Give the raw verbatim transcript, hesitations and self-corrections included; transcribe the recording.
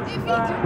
Defeat.